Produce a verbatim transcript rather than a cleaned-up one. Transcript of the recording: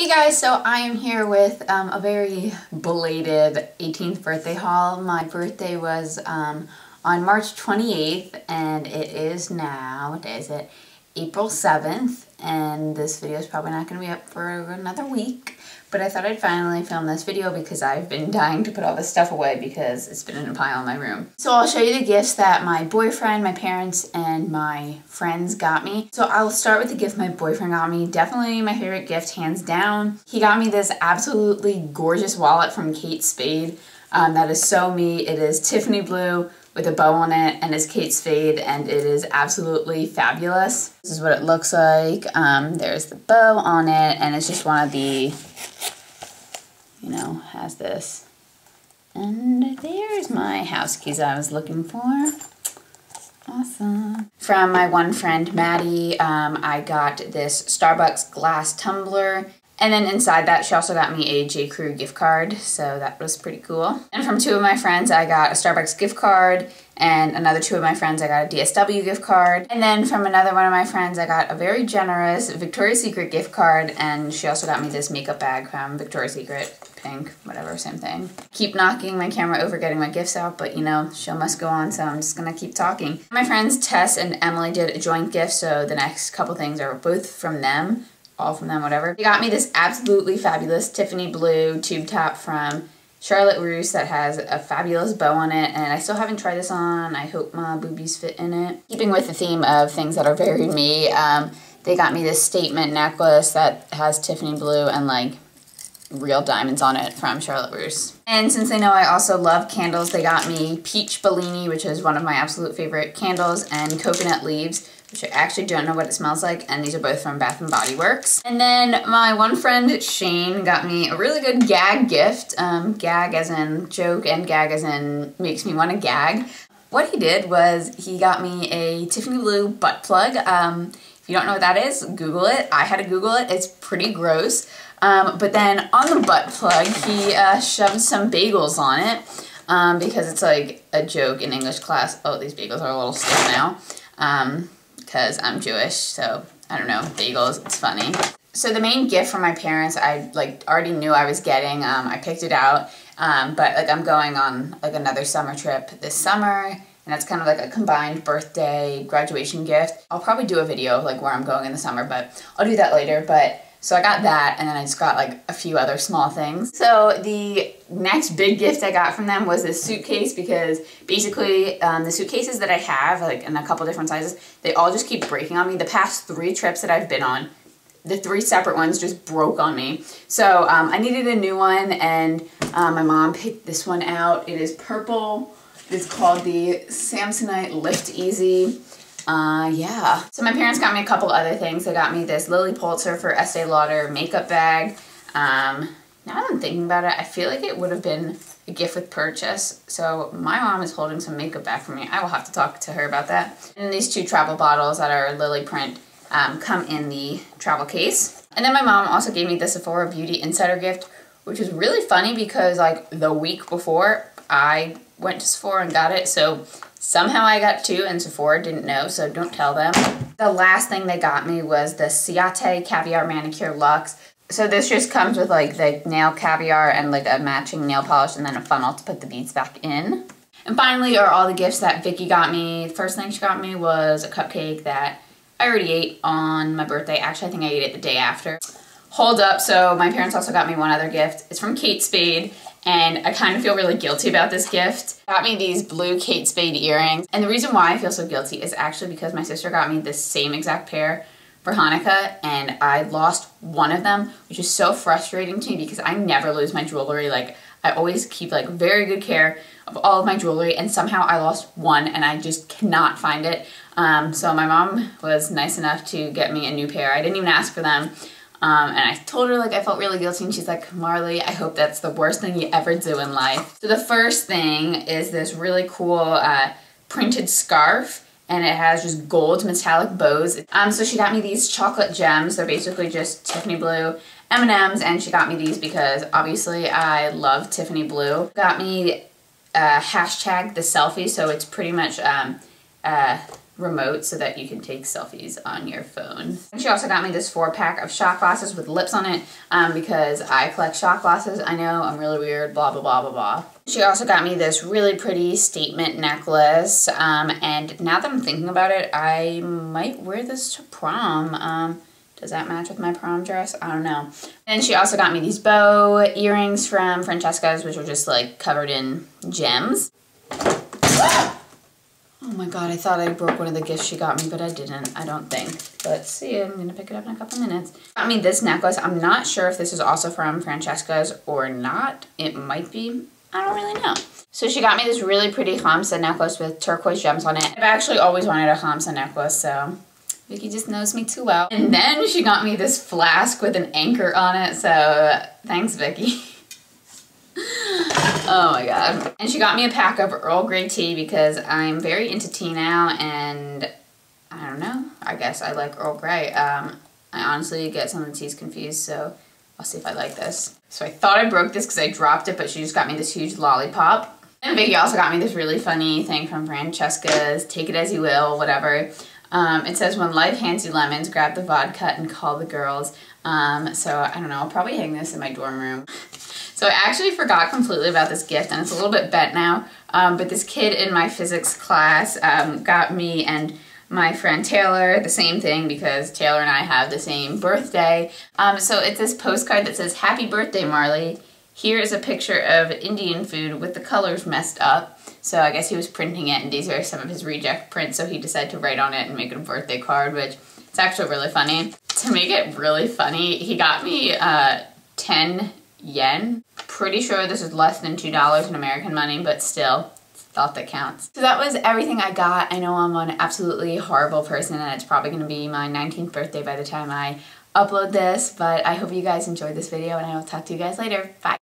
Hey guys, so I am here with um, a very belated eighteenth birthday haul. My birthday was um, on March twenty-eighth and it is now, what day is it? April seventh, and this video is probably not going to be up for another week, but I thought I'd finally film this video because I've been dying to put all this stuff away because it's been in a pile in my room. So I'll show you the gifts that my boyfriend, my parents, and my friends got me. So I'll start with the gift my boyfriend got me. Definitely my favorite gift, hands down. He got me this absolutely gorgeous wallet from Kate Spade. Um, that is so me. It is Tiffany blue with a bow on it, and it's Kate Spade, and it is absolutely fabulous. This is what it looks like. Um, there's the bow on it, and it's just one of the, you know, has this. And there's my house keys I was looking for. Awesome. From my one friend, Maddie, um, I got this Starbucks glass tumbler. And then inside that, she also got me a J. Crew gift card, so that was pretty cool. And from two of my friends, I got a Starbucks gift card, and another two of my friends, I got a D S W gift card. And then from another one of my friends, I got a very generous Victoria's Secret gift card, and she also got me this makeup bag from Victoria's Secret, pink, whatever, same thing. Keep knocking my camera over getting my gifts out, but you know, show must go on, so I'm just gonna keep talking. My friends Tess and Emily did a joint gift, so the next couple things are both from them. all from them, whatever. They got me this absolutely fabulous Tiffany blue tube top from Charlotte Russe that has a fabulous bow on it, and I still haven't tried this on. I hope my boobies fit in it. Keeping with the theme of things that are very me, um, they got me this statement necklace that has Tiffany blue and like real diamonds on it from Charlotte Russe. And since they know I also love candles, they got me Peach Bellini, which is one of my absolute favorite candles, and Coconut Leaves, which I actually don't know what it smells like, and these are both from Bath and Body Works. And then my one friend, Shane, got me a really good gag gift. Um, gag as in joke and gag as in makes me want to gag. What he did was he got me a Tiffany blue butt plug. Um, if you don't know what that is, Google it. I had to Google it. It's pretty gross. Um, but then on the butt plug, he uh, shoved some bagels on it um, because it's like a joke in English class. Oh, these bagels are a little stiff now. Um, because I'm Jewish, so I don't know, bagels, it's funny. So the main gift from my parents, I like already knew I was getting, um, I picked it out, um, but like I'm going on like another summer trip this summer, and that's kind of like a combined birthday, graduation gift. I'll probably do a video of like where I'm going in the summer, but I'll do that later, but so I got that, and then I just got like a few other small things. So the next big gift I got from them was this suitcase, because basically um, the suitcases that I have, like in a couple different sizes, they all just keep breaking on me. The past three trips that I've been on, the three separate ones just broke on me. So um, I needed a new one, and uh, my mom picked this one out. It is purple. It's called the Samsonite Lift Easy. Uh, yeah. So my parents got me a couple other things. They got me this Lily Pulitzer for Estee Lauder makeup bag. Um, now that I'm thinking about it, I feel like it would have been a gift with purchase. So my mom is holding some makeup back for me. I will have to talk to her about that. And these two travel bottles that are Lily print um, come in the travel case. And then my mom also gave me the Sephora Beauty Insider gift, which is really funny because like the week before I went to Sephora and got it. So somehow I got two and Sephora didn't know, so don't tell them. The last thing they got me was the Ciate Caviar Manicure Luxe. So this just comes with like the nail caviar and like a matching nail polish and then a funnel to put the beads back in. And finally are all the gifts that Vicky got me. The first thing she got me was a cupcake that I already ate on my birthday. Actually, I think I ate it the day after. Hold up, so my parents also got me one other gift. It's from Kate Spade. And I kind of feel really guilty about this gift. Got me these blue Kate Spade earrings. And the reason why I feel so guilty is actually because my sister got me this same exact pair for Hanukkah, and I lost one of them, which is so frustrating to me because I never lose my jewelry. Like, I always keep like very good care of all of my jewelry, and somehow I lost one and I just cannot find it. Um, so my mom was nice enough to get me a new pair. I didn't even ask for them. Um, and I told her like I felt really guilty, and she's like, Marley, I hope that's the worst thing you ever do in life. So the first thing is this really cool uh, printed scarf, and it has just gold metallic bows. Um, so she got me these chocolate gems. They're basically just Tiffany blue M and M's, and she got me these because obviously I love Tiffany blue. Got me uh, hashtag the selfie, so it's pretty much um, uh, remote so that you can take selfies on your phone. And she also got me this four pack of shot glasses with lips on it um, because I collect shot glasses. I know, I'm really weird, blah, blah, blah, blah, blah. She also got me this really pretty statement necklace. Um, and now that I'm thinking about it, I might wear this to prom. Um, Does that match with my prom dress? I don't know. And she also got me these bow earrings from Francesca's, which were just like covered in gems. Oh my God, I thought I broke one of the gifts she got me, but I didn't, I don't think. Let's see, I'm gonna pick it up in a couple minutes. Got me this necklace. I'm not sure if this is also from Francesca's or not. It might be, I don't really know. So she got me this really pretty Hamsa necklace with turquoise gems on it. I've actually always wanted a Hamsa necklace, so. Vicky just knows me too well. And then she got me this flask with an anchor on it, so thanks, Vicky. Oh my God. And she got me a pack of Earl Grey tea because I'm very into tea now, and I don't know, I guess I like Earl Grey. Um, I honestly get some of the teas confused, so I'll see if I like this. So I thought I broke this because I dropped it, but she just got me this huge lollipop. And Vicky also got me this really funny thing from Francesca's, take it as you will, whatever. Um, it says, when life hands you lemons, grab the vodka and call the girls. Um, so I don't know, I'll probably hang this in my dorm room. So I actually forgot completely about this gift, and it's a little bit bent now. Um, but this kid in my physics class um, got me and my friend Taylor the same thing because Taylor and I have the same birthday. Um, so it's this postcard that says, happy birthday, Marley. Here is a picture of Indian food with the colors messed up. So I guess he was printing it, and these are some of his reject prints, so he decided to write on it and make it a birthday card, which it's actually really funny. To make it really funny, he got me uh, ten yen. Pretty sure this is less than two dollars in American money, but still, it's the thought that counts. So that was everything I got. I know I'm an absolutely horrible person, and it's probably going to be my nineteenth birthday by the time I upload this, but I hope you guys enjoyed this video, and I will talk to you guys later. Bye!